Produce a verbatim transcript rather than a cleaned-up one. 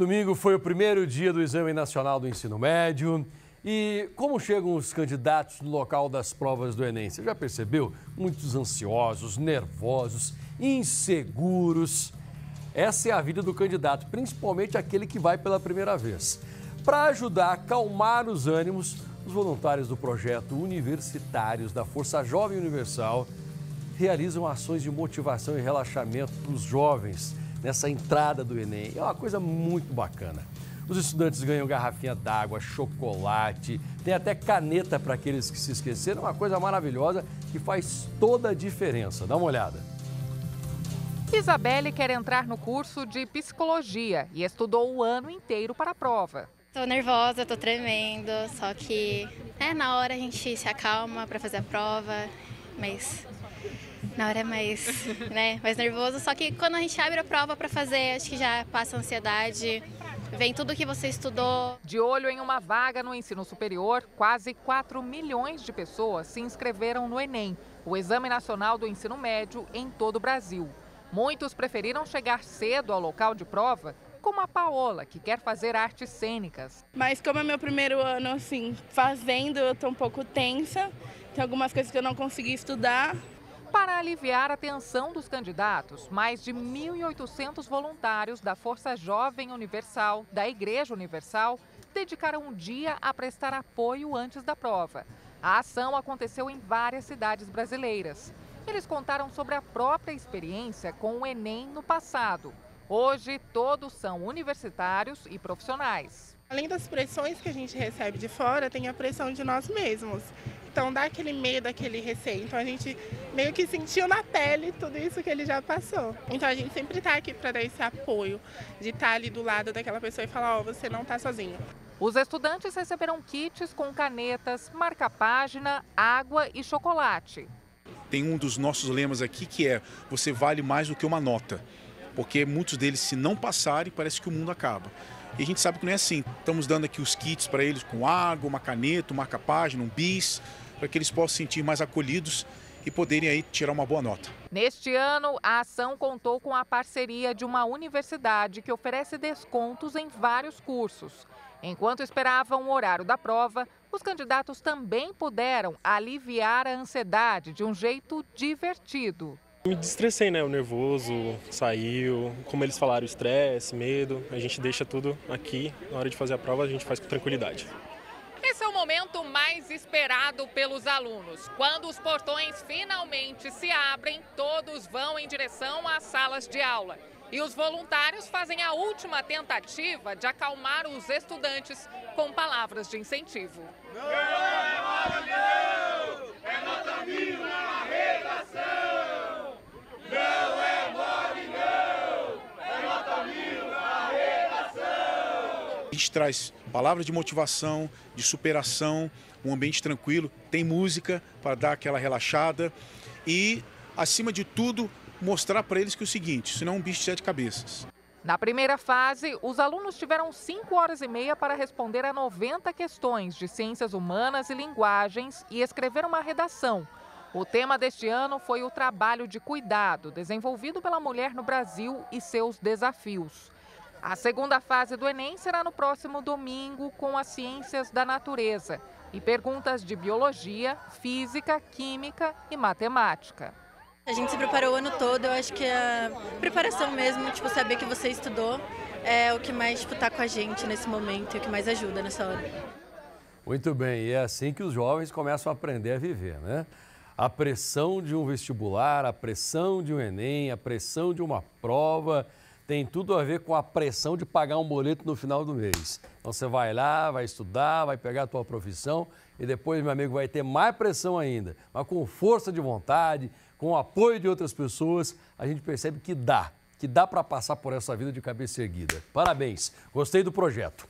Domingo foi o primeiro dia do Exame Nacional do Ensino Médio. E como chegam os candidatos no local das provas do Enem? Você já percebeu? Muitos ansiosos, nervosos, inseguros. Essa é a vida do candidato, principalmente aquele que vai pela primeira vez. Para ajudar a acalmar os ânimos, os voluntários do projeto Universitários da Força Jovem Universal realizam ações de motivação e relaxamento para os jovens nessa entrada do Enem. É uma coisa muito bacana. Os estudantes ganham garrafinha d'água, chocolate, tem até caneta para aqueles que se esqueceram. É uma coisa maravilhosa que faz toda a diferença. Dá uma olhada. Isabelle quer entrar no curso de psicologia e estudou o ano inteiro para a prova. Estou nervosa, estou tremendo, só que é, na hora a gente se acalma para fazer a prova, mas... Na hora é mais, né, mais nervoso, só que quando a gente abre a prova para fazer, acho que já passa a ansiedade, vem tudo que você estudou. De olho em uma vaga no ensino superior, quase quatro milhões de pessoas se inscreveram no Enem, o Exame Nacional do Ensino Médio em todo o Brasil. Muitos preferiram chegar cedo ao local de prova, como a Paola, que quer fazer artes cênicas. Mas como é meu primeiro ano, assim, fazendo, eu tô um pouco tensa, tem algumas coisas que eu não consegui estudar. Para aliviar a tensão dos candidatos, mais de mil e oitocentos voluntários da Força Jovem Universal, da Igreja Universal, dedicaram um dia a prestar apoio antes da prova. A ação aconteceu em várias cidades brasileiras. Eles contaram sobre a própria experiência com o Enem no passado. Hoje, todos são universitários e profissionais. Além das pressões que a gente recebe de fora, tem a pressão de nós mesmos. Então dá aquele medo, aquele receio. Então a gente meio que sentiu na pele tudo isso que ele já passou. Então a gente sempre está aqui para dar esse apoio, de estar ali do lado daquela pessoa e falar, ó, você não está sozinho. Os estudantes receberam kits com canetas, marca-página, água e chocolate. Tem um dos nossos lemas aqui que é, você vale mais do que uma nota. Porque muitos deles, se não passarem, parece que o mundo acaba. E a gente sabe que não é assim. Estamos dando aqui os kits para eles com água, uma caneta, uma marca-página, um bis, para que eles possam se sentir mais acolhidos e poderem aí tirar uma boa nota. Neste ano, a ação contou com a parceria de uma universidade que oferece descontos em vários cursos. Enquanto esperavam o horário da prova, os candidatos também puderam aliviar a ansiedade de um jeito divertido. Me destressei, né? O nervoso saiu, como eles falaram, o estresse, medo. A gente deixa tudo aqui, na hora de fazer a prova a gente faz com tranquilidade. Esse é o momento mais esperado pelos alunos. Quando os portões finalmente se abrem, todos vão em direção às salas de aula. E os voluntários fazem a última tentativa de acalmar os estudantes com palavras de incentivo. Não é mole, não! É nota mil na redação! A gente traz palavras de motivação, de superação, um ambiente tranquilo, tem música para dar aquela relaxada e, acima de tudo, mostrar para eles que é o seguinte, senão é um bicho de sete cabeças. Na primeira fase, os alunos tiveram cinco horas e meia para responder a noventa questões de ciências humanas e linguagens e escrever uma redação. O tema deste ano foi o trabalho de cuidado, desenvolvido pela mulher no Brasil e seus desafios. A segunda fase do Enem será no próximo domingo com as ciências da natureza e perguntas de biologia, física, química e matemática. A gente se preparou o ano todo, eu acho que a preparação mesmo, tipo, saber que você estudou é o que mais, tipo, tá com a gente nesse momento e o que mais ajuda nessa hora. Muito bem, e é assim que os jovens começam a aprender a viver, né? A pressão de um vestibular, a pressão de um Enem, a pressão de uma prova... Tem tudo a ver com a pressão de pagar um boleto no final do mês. Então você vai lá, vai estudar, vai pegar a tua profissão e depois, meu amigo, vai ter mais pressão ainda. Mas com força de vontade, com o apoio de outras pessoas, a gente percebe que dá, que dá para passar por essa vida de cabeça erguida. Parabéns, gostei do projeto.